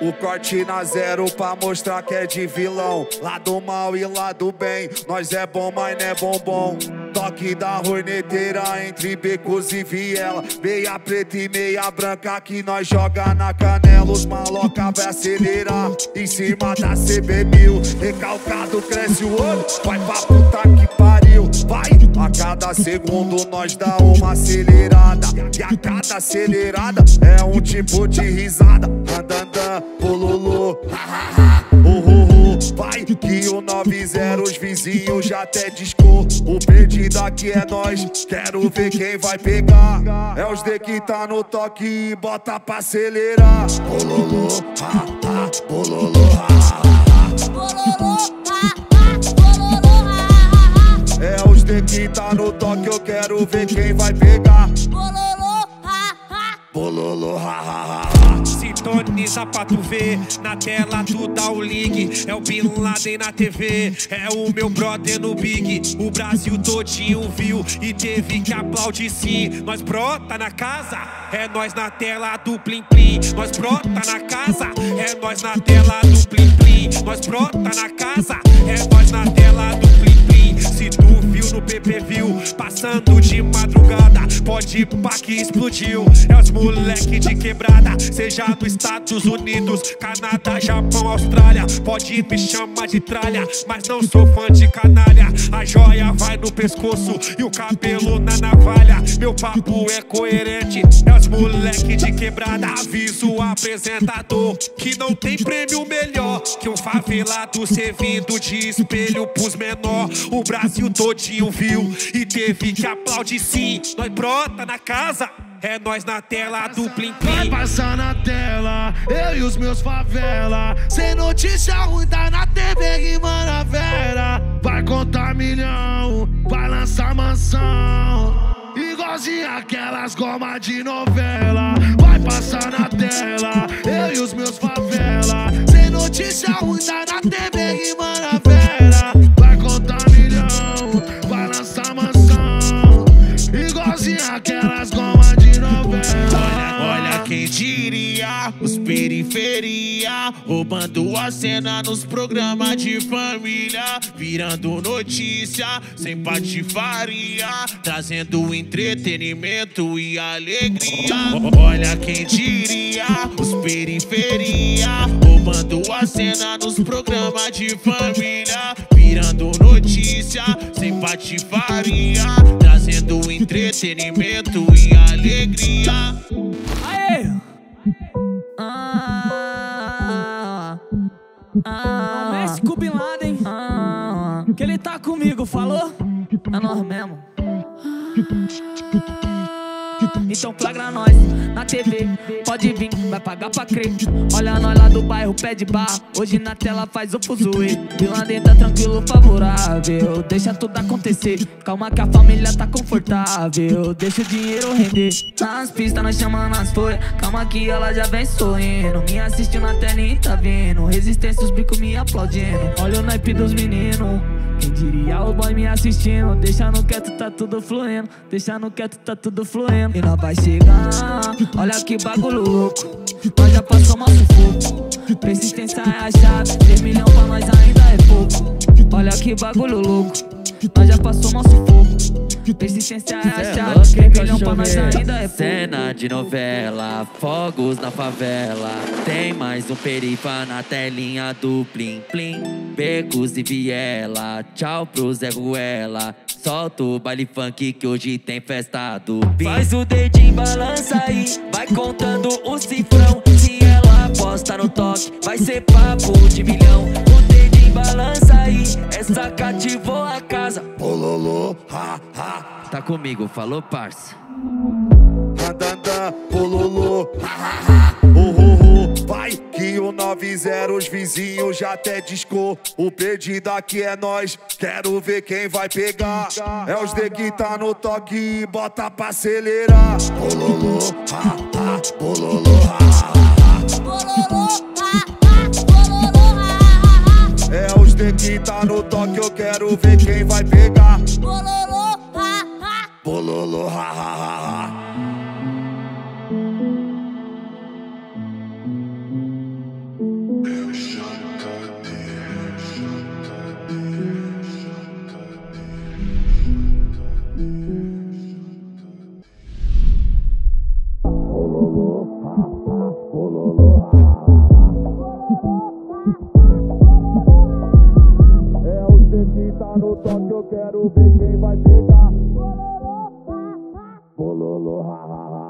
O corte na zero pra mostrar que é de vilão. Lá do mal e lá do bem, nós é bom, mas não é bombom. Toque da horneteira entre becos e viela, meia preta e meia branca que nós joga na canela. Os maloca vai acelerar em cima da CB1000. Recalcado cresce o olho, vai pra puta que pariu. Vai, a cada segundo nós dá uma acelerada, e a cada acelerada é um tipo de risada. Pololô, ha, vai que o 9-0 os vizinhos já até discou. O perdido aqui é nós, quero ver quem vai pegar. É os D que tá no toque e bota pra acelerar. Pololô, ha, pololô, ha. É os D que tá no toque, eu quero ver quem vai pegar. Pololô, ha, pololô, ha. Sintoniza pra tu ver, na tela tu dá o link. É o Bin Laden na TV, é o meu brother no Big. O Brasil todinho viu e teve que aplaudir sim. Nós brota na casa, é nós na tela do Plim Plim. Nós brota na casa, é nós na tela do Plim Plim. Nós brota na casa, é nós na tela do Plim Plim. Se tu viu no PPV, passando de madrugada, pode pá que explodiu. É os moleque de quebrada, seja do Estados Unidos, Canadá, Japão, Austrália. Pode me chamar de tralha, mas não sou fã de canalha. A joia vai no pescoço e o cabelo na navalha. Meu papo é coerente, é os moleque de quebrada. Aviso o apresentador que não tem prêmio melhor que um favelado servindo de espelho pros menor. O Brasil todinho viu e teve que aplaudir sim. Nós brota na casa, é nós na tela do Plim Plim. Vai passar na tela, eu e os meus favela. Sem notícia ruim tá na TV e manavera. Vai contar milhão, vai lançar mansão, igualzinho aquelas gomas de novela. Vai passar na tela, eu e os meus favela. Sem notícia ruim tá na TV e manavera. Vai contar milhão, vai lançar mansão, igualzinho aquelas gomas. Quem diria, os periferia roubando a cena nos programas de família, virando notícia sem patifaria, trazendo entretenimento e alegria. Olha quem diria, os periferia roubando a cena nos programas de família, virando notícia sem patifaria, trazendo entretenimento e alegria. Não mexe com o Bin Laden, que ele tá comigo, falou? É nós mesmo. Então flagra nós, na TV, pode vir, vai pagar pra crer. Olha nós lá do bairro, pé de barro, hoje na tela faz o fuzuê. Bin Laden tá tranquilo, favorável, deixa tudo acontecer. Calma que a família tá confortável, deixa o dinheiro render. Nas pistas nós chamando as folhas, calma que ela já vem sorrindo. Me assistiu na tela e tá vendo, resistência os bicos me aplaudindo. Olha o naipe dos meninos, quem diria o boy me assistindo. Deixando quieto tá tudo fluindo, deixando quieto tá tudo fluindo. E nós vai chegar, olha que bagulho louco, nós já passou mal sufoco. Persistência é a chave, 3 milhão pra nós ainda é pouco. Olha que bagulho louco, nós já passou mal sufoco. Persistência é a chave, 3 milhão pra nós ainda é pouco. Cena de novela, fogos na favela, tem mais um perifa na telinha do Plim Plim. Becos e viela, tchau pro Zé Ruela, solta o baile funk que hoje tem festa do Pim. Faz o dedinho, balança aí, vai contando o cifrão. Se ela aposta no toque, vai ser papo de milhão. O dedinho, balança aí, essa cativou a casa. Pololô, ha, ha. Tá comigo, falou parça. Radanda, pololô, ha, ha, ha. Vai que o 9-0 os vizinhos já até discou. O perdido aqui é nós, quero ver quem vai pegar. É os D que tá no toque e bota pra acelerar. Pololô, ha, ha. É os que tá no toque, eu quero ver quem vai pegar. Bololô, ha, ha, ha. No toque eu quero ver quem vai pegar. Bololô, ha, ha, ha.